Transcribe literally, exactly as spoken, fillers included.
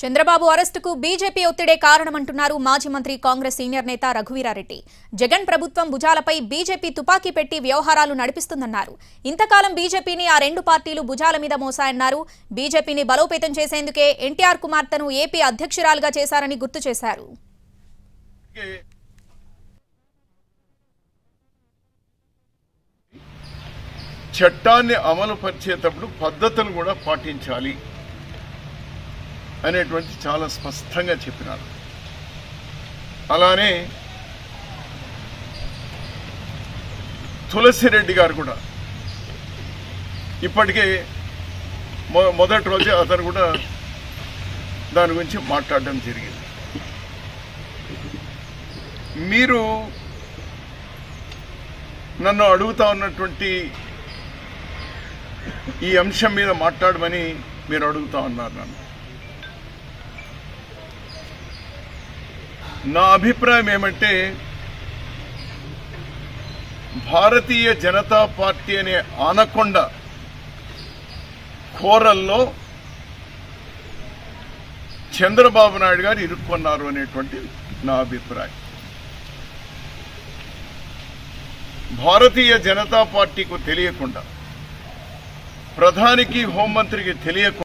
చంద్రబాబు అరెస్టుకు బీజేపీ ఒత్తిడే కారణమంటున్నారు మాజీ మంత్రి కాంగ్రెస్ సీనియర్ నేత రఘువీరా రెడ్డి. జగన్ ప్రభుత్వం భుజాలపై బీజేపీ తుపాకీ పెట్టి వ్యవహారాలు నడిపిస్తుందన్నారు. ఇంతకాలం బీజేపీని ఆ రెండు పార్టీలు భుజాల మీద మోసాయన్నారు. బీజేపీని బలోపేతం చేసేందుకే ఎన్టీఆర్ కుమార్తెను ఏపీ అధ్యక్షురాలుగా చేశారని గుర్తు చేశారు. చట్టాన్ని అమలు పరిచేటప్పుడు పద్ధతులను కూడా పాటించాలి అనేటువంటి చాలా స్పష్టంగా చెప్పినారు. అలానే తులసిరెడ్డి గారు కూడా ఇప్పటికే మొ మొదటి రోజే అతను కూడా దాని గురించి మాట్లాడడం జరిగింది. మీరు నన్ను అడుగుతా ఉన్నటువంటి ఈ అంశం మీద మాట్లాడమని మీరు అడుగుతా ఉన్నారు. నన్ను నా అభిప్రాయం ఏమంటే, భారతీయ జనతా పార్టీ అనే ఆనకొండ కోరల్లో చంద్రబాబు నాయుడు గారు ఇరుక్కున్నారు అనేటువంటి నా అభిప్రాయం. భారతీయ జనతా పార్టీకు తెలియకుండా, ప్రధానికి హోంమంత్రికి తెలియకుండా